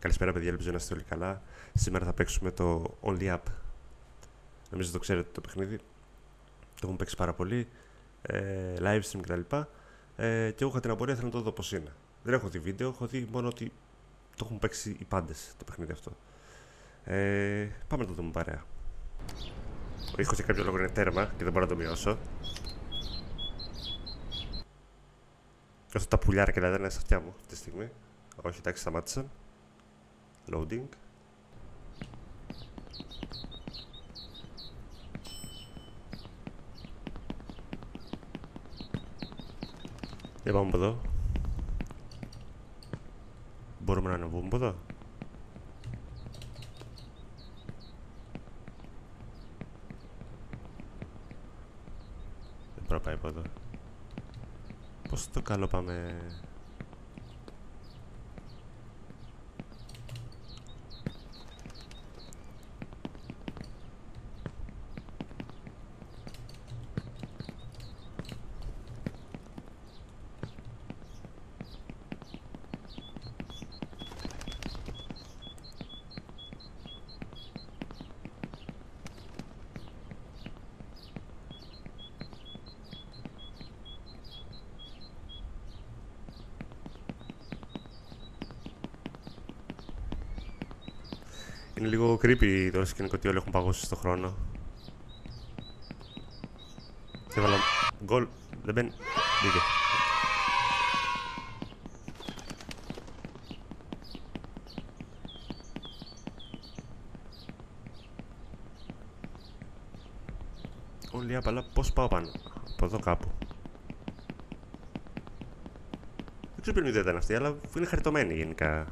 Καλησπέρα παιδιά, ελπίζω να είστε όλοι καλά. Σήμερα θα παίξουμε το Only Up. Νομίζω το ξέρετε το παιχνίδι. Το έχουμε παίξει πάρα πολύ, live stream κτλ. Και εγώ είχα την απορία, θέλω να το δω πώς είναι. Δεν έχω δει βίντεο, έχω δει μόνο ότι το έχουν παίξει οι πάντες το παιχνίδι αυτό. Πάμε να το δούμε παρέα. Ο ήχος για κάποιο λόγο είναι τέρμα και δεν μπορώ να το μειώσω. Αυτά τα πουλιάρα και τα δένα είναι στα αυτιά μου αυτή τη στιγμή. Όχι, εντάξει, σταμάτησαν. Loading. Για πάμε από εδώ. Μπορούμε να ανεβούμε από εδώ. Δεν μπορώ να πάει από εδώ. Πώς το καλό πάμε. Είναι λίγο creepy το σκηνικό ότι όλοι έχουν παγώσει στον χρόνο. Έβαλα γκολ, δεν μπαίνει, μπήκε. Όλοι απαλά, πώς πάω πάνω, από εδώ κάπου. Δεν ξέρω ποιον ιδέα ήταν αυτή, αλλά είναι χαριτωμένη γενικά.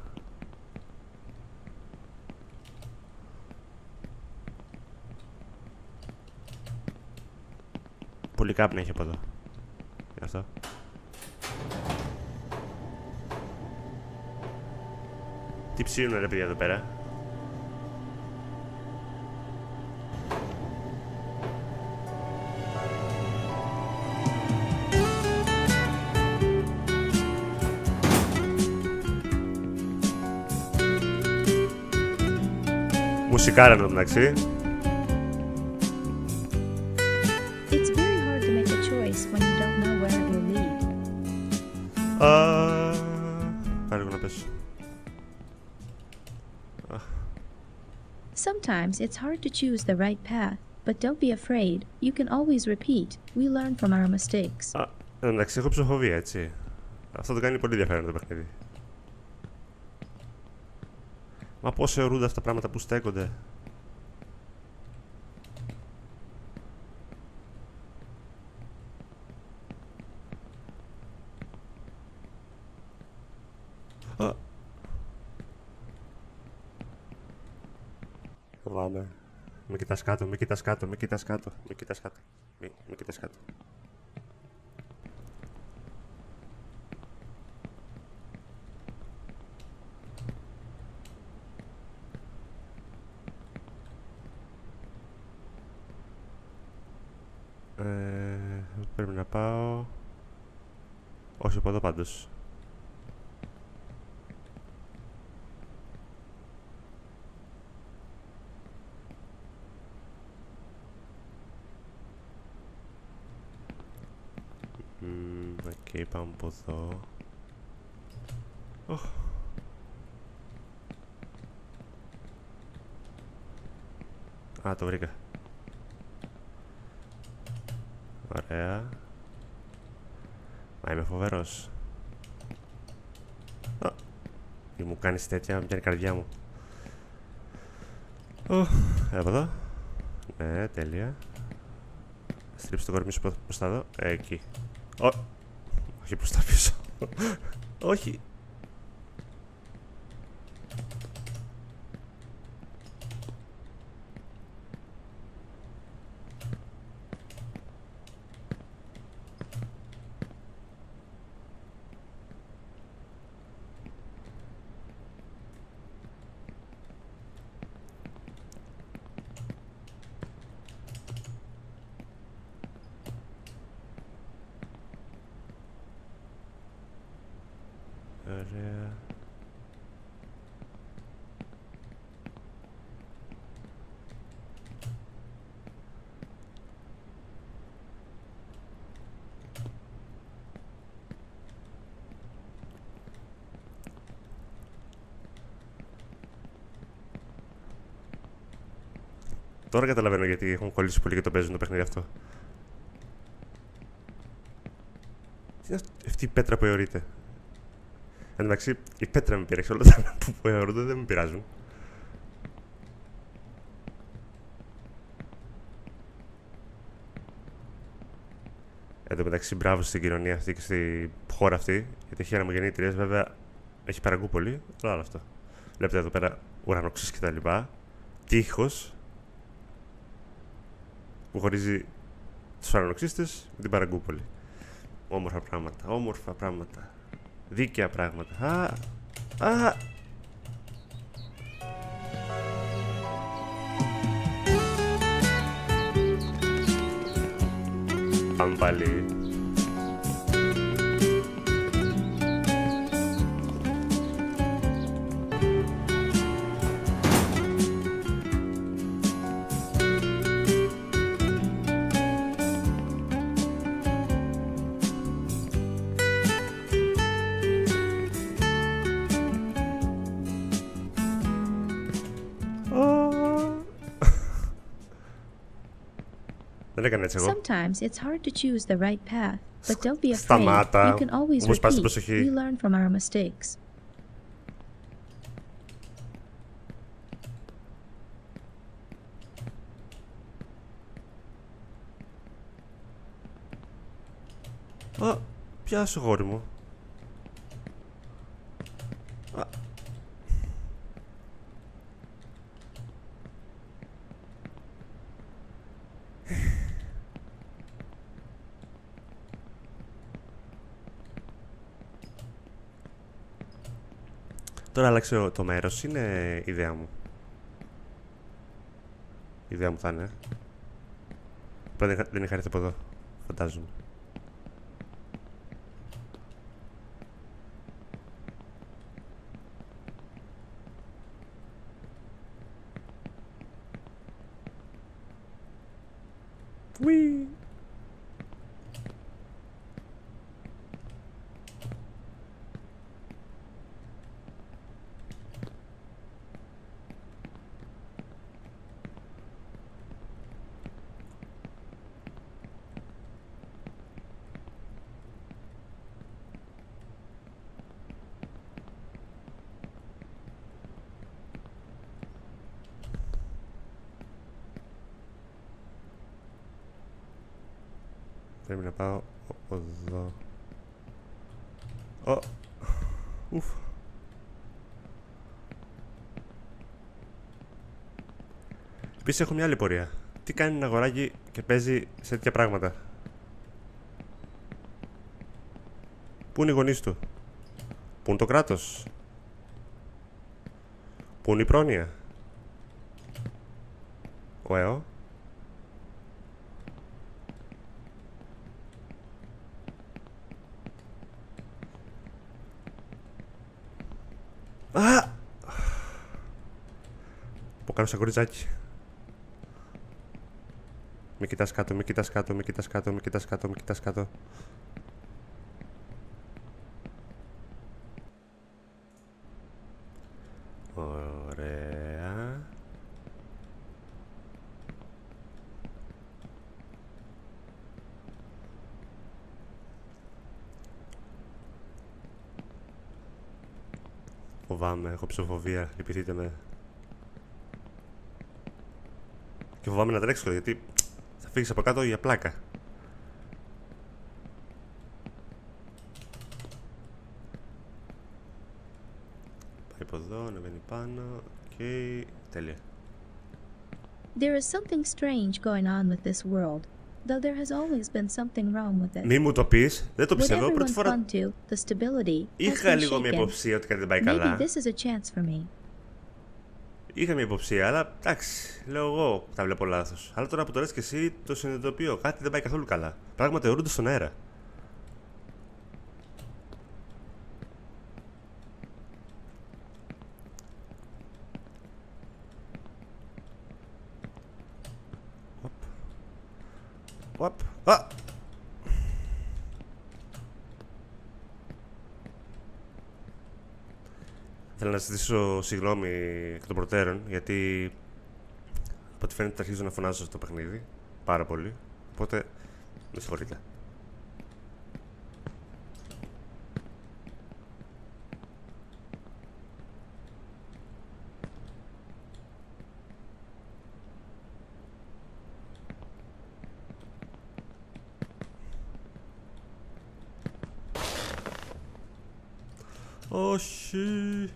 Πολύ κάπνη έχει από εδώ. Είναι αυτό. Τι ψήνουν ρε παιδιά εδώ πέρα. Μουσικάρα εδώ μεταξύ. When you don't know where it will lead. Sometimes it's hard to choose the right path, but don't be afraid. You can always repeat. We learn from our mistakes. Εντάξει, έχω ψυχοφοβία, έτσι. Αυτό το κάνει πολύ ενδιαφέρον το παιχνίδι. Μα πώς θεωρούνται αυτά τα πράγματα που στέκονται. Φοβάμαι. Μην κοιτάς κάτω, μην κοιτάς κάτω, μην κοιτάς κάτω, μην κοιτάς κάτω, μην κοιτάς κάτω. Πρέπει να πάω... Όχι από εδώ πάντως. Και πάμε από εδώ. Α, το βρήκα. Ωραία. Μα είμαι φοβερός. Μη μου κάνεις τέτοια, μου πιάνει η καρδιά μου. Από εδώ. Ναι, τέλεια. Στρίψε το κορμί σου προς τα δω. Εκεί. Όχι προς τα πίσω. Όχι. Τώρα καταλαβαίνω γιατί έχουν κολλήσει πολύ και το παίζουν το παιχνίδι αυτό. Τι είναι αυτή η πέτρα που αιωρείται. Εντάξει, η πέτρα με πειράξει, όλα τα που αιωρούνται δεν με πειράζουν. Εν τω μεταξύ, μπράβο στην κοινωνία αυτή και στη χώρα αυτή, γιατί έχει αναμογεννήτριες, βέβαια έχει παραγκού πολύ, αλλά άλλο αυτό. Βλέπετε εδώ πέρα ουρανοξύς και τα λοιπά. Τείχος που χωρίζει τους ουρανοξύστες με την παραγκού πολύ. Όμορφα πράγματα, όμορφα πράγματα. Δίκαια πράγματα. Α! Πάμε πάλι. Sometimes it's hard to choose the right path, but don't be afraid. You can always repeat. We learn from our mistakes. Α, πιάσου γόρι μου. Τώρα αλλάξω το μέρος, είναι η ιδέα μου. Η ιδέα μου θα είναι. Απλά δεν είχα έρθει από εδώ, φαντάζομαι. Ουί! Πρέπει να πάω εδώ. Ουφ. Επίσης έχω μια άλλη πορεία. Τι κάνει ένα αγοράκι και παίζει σε τέτοια πράγματα. Πού είναι οι γονείς του. Πού είναι το κράτος. Πού είναι η πρόνοια. Ωεώ. Κάνω σαν κοριτσάκι. Μη κοιτάς κάτω, μη κοιτάς κάτω, μη κοιτάς κάτω, μη κοιτάς κάτω, μη κοιτάς κάτω. Ωραία. Φοβάμαι, έχω ψηφοβία, λυπηθείτε με. Και φοβάμαι να τρέξω γιατί θα φύγεις από κάτω για πλάκα. Πάει από εδώ, να μπαίνει πάνω. Και τέλεια. Μη μου το πεις, δεν το πιστεύω. Πρώτη φορά είχα λίγο μια υποψία ότι κάτι δεν πάει καλά. Είχα μια υποψία, αλλά εντάξει, λέω εγώ τα βλέπω λάθος. Αλλά τώρα που το λες και εσύ το συνειδητοποιώ. Κάτι δεν πάει καθόλου καλά. Πράγματα αιωρούνται στον αέρα. Θέλω να ζητήσω συγγνώμη εκ των προτέρων γιατί Από ό,τι φαίνεται αρχίζω να φωνάζω στο παιχνίδι πάρα πολύ, οπότε με συγχωρείτε. Όχι.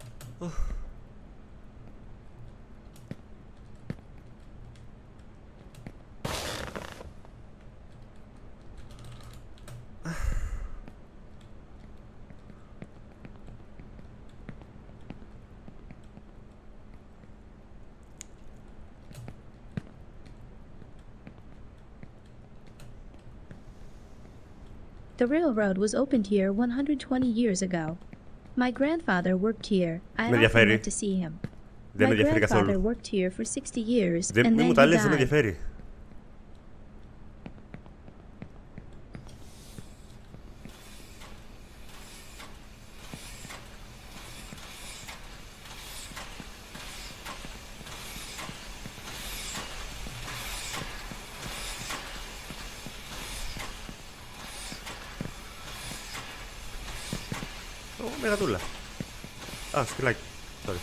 The railroad was opened here 120 years ago. My grandfather worked here. I often went to see him. My grandfather worked here for 60 years and then he died. Μεγατούλα. Α, σκυλάκι. Sorry.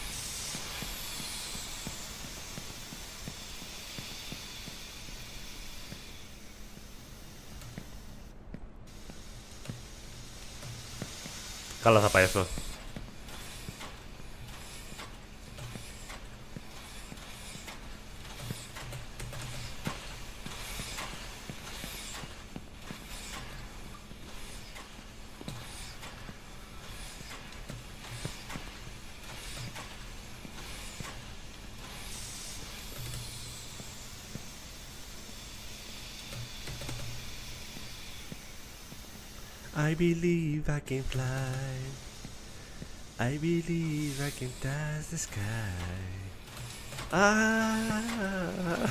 Καλά θα πάει αυτό. I believe I can fly. I believe I can touch the sky. Ah.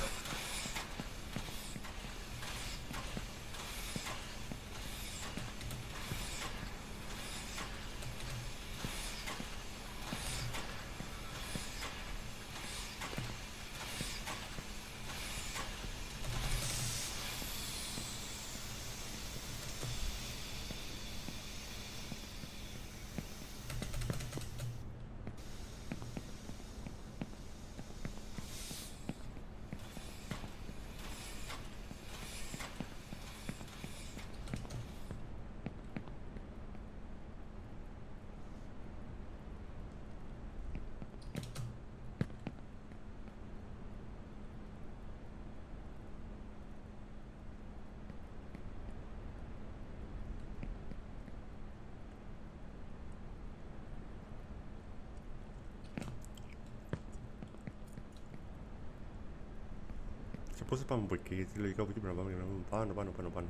Πώς θα πάμε από εκεί, γιατί λογικά από εκεί πρέπει να πάμε για να πάμε πάνω.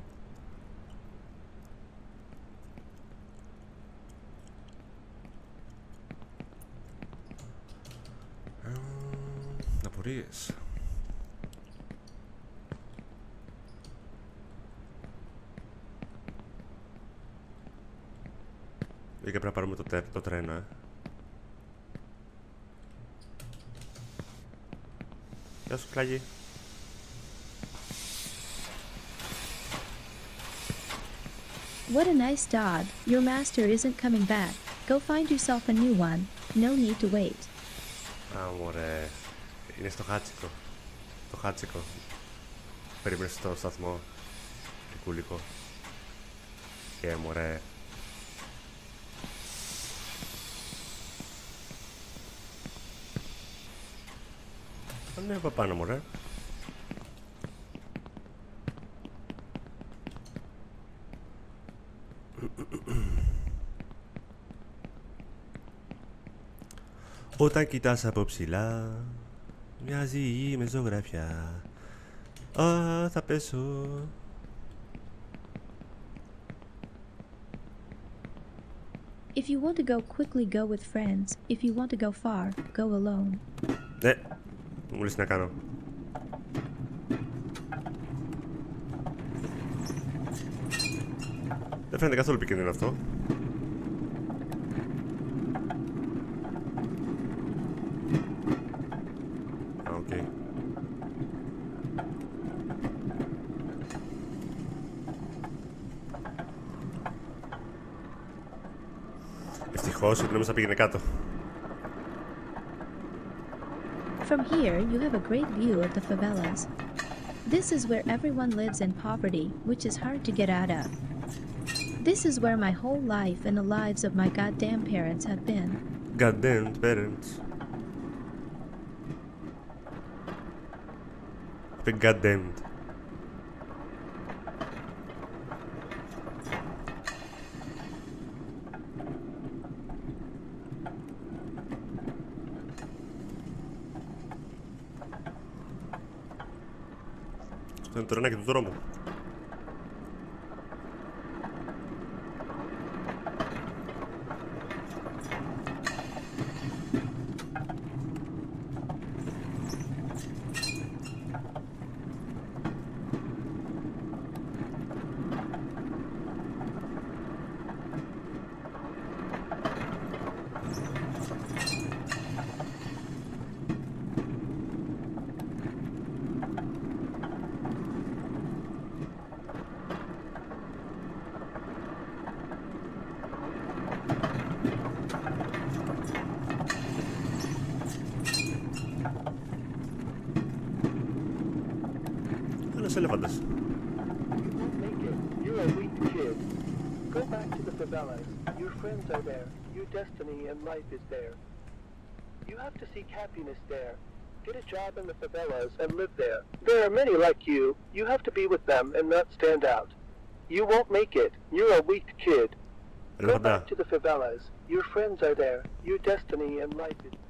Απορίες. Λογικά πρέπει να πάρουμε το τρένο, Γεια σου, κλάγι. What a nice dog. Your master isn't coming back. Go find yourself a new one. No need to wait. Αμορέ. Είναι στο χάτσικο. Περίμενε στο σταθμό. Ρικούλικο. Και αμορέ. Ανέβα πάνω, αμορέ. Όταν κοιτάς από ψηλά, μοιάζει η γη με ζωγραφιά. Α, θα πέσω. If you want to go quickly, go with friends. If you want to go far, go alone. Ναι, μου λες να κάνω. Δεν φαίνεται καθόλου επικίνδυνο αυτό. Νόμιζα ότι πήγαινε κάτω. From here, you have a great view of the favelas. This is where everyone lives in poverty, which is hard to get out of. This is where my whole life and the lives of my goddamn parents have been. Goddamn parents. Goddamn. Αυτό είναι το ρενάκι του δρόμου. Elephants. You're a weak kid. Go back to the favelas. Your friends are there. Your destiny and life is there. You have to seek happiness there. Get a job in the favelas and live there. There are many like you. You have to be with them and not stand out. You won't make it. You're a weak kid. Go back to the favelas. Your friends are there. Your destiny and life is there.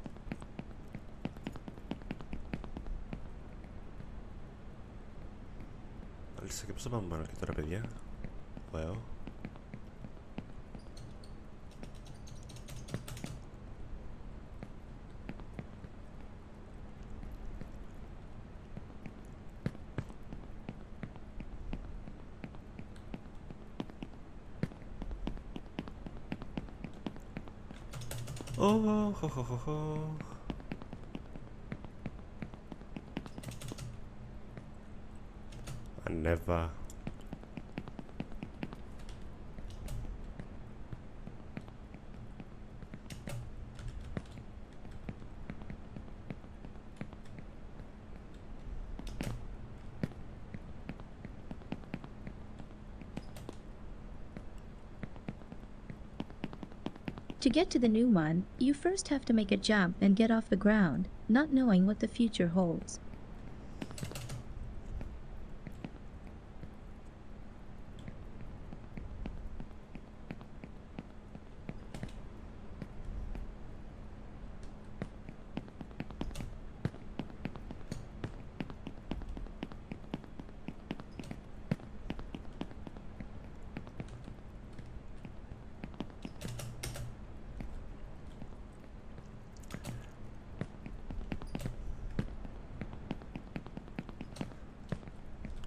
Και πώς θα πάμε πάνω και τώρα, παιδιά? Wow. Oh, ho, ho, ho, ho. Never. To get to the new one, you first have to make a jump and get off the ground, not knowing what the future holds.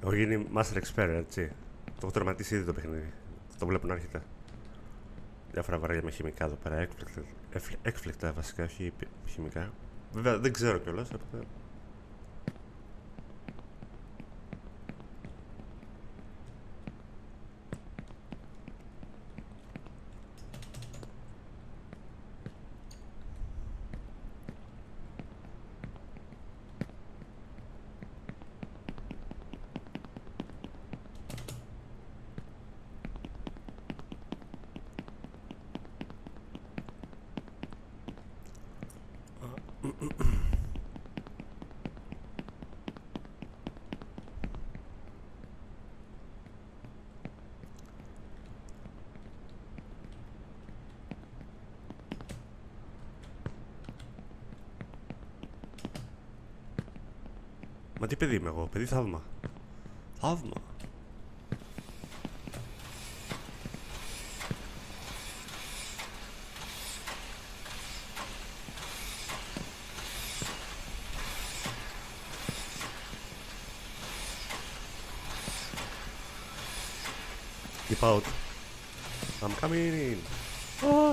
Έχω γίνει master expert, έτσι. Το έχω τερματίσει ήδη το παιχνίδι. Το βλέπουν άρχιτα. Διάφορα βαράγια με χημικά εδώ πέρα. Έκπληκτα βασικά, όχι χημικά. Βέβαια δεν ξέρω κιόλας. Μα τι παιδί είμαι εγώ, παιδί θαύμα. Θαύμα. Keep out. I'm coming in. Oh.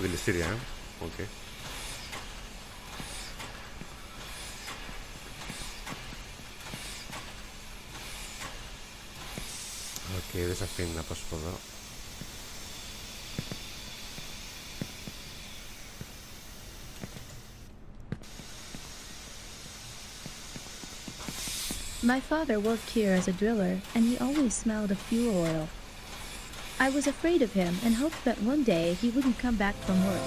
അത് list ചെയ്യാം. Okay, okay, ഇത് select ചെയ്യുന്ന പ്രശ്നമുള്ള My father worked here as a driller, and he always smelled of fuel oil. I was afraid of him and hoped that one day he wouldn't come back from work.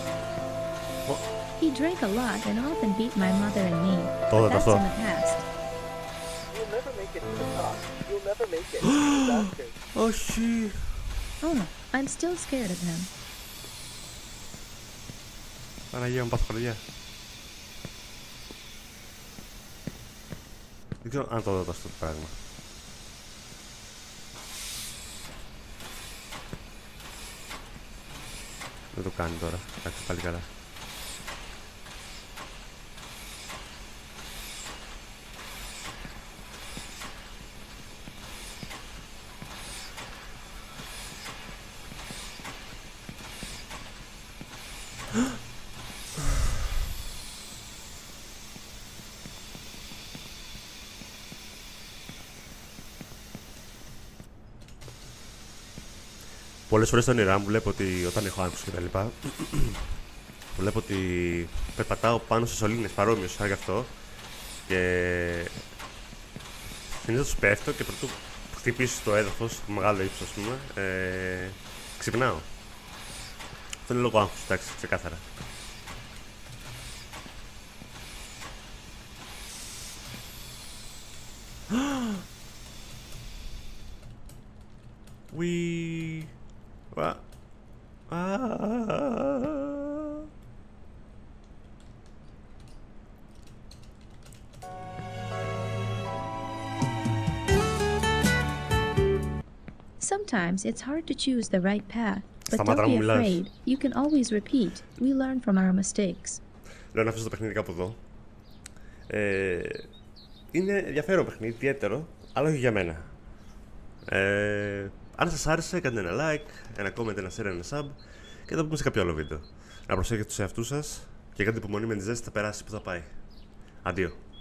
What? He drank a lot and often beat my mother and me, but that's in the past. You'll never make it to the top. You'll never make it to the doctor. Oh, she... Oh, I'm still scared of him. Para allá, vamos para allá. Δεν ξέρω αν το δω στο πράγμα. Δεν το κάνει τώρα. Εντάξει, πάλι καλά. Πολλές φορές στον όνειρά μου βλέπω ότι όταν έχω άγχος και τα λοιπά, βλέπω ότι περπατάω πάνω σε σωλήνες παρόμοιες σαν γι' αυτό και συνήθως τους πέφτω και πρωτού χτυπήσω στο έδαφος, μεγάλο ύψος ας πούμε, ξυπνάω. Αυτό είναι λόγω άγχους, εντάξει, ξεκάθαρα. Sometimes it's hard to choose the right path, but don't be afraid. You can always repeat. We learn from our mistakes. Λέω να αφήσω το παιχνίδι κάπου εδώ. Είναι ενδιαφέρον παιχνίδι, ιδιαίτερο, αλλά όχι για μένα. Αν σας άρεσε, κάντε ένα like, ένα comment, ένα share, ένα sub και θα το πούμε σε κάποιο άλλο βίντεο. Να προσέχετε τους εαυτούς σας και κάντε υπομονή με τη ζέστη, θα περάσει που θα πάει. Αντίο.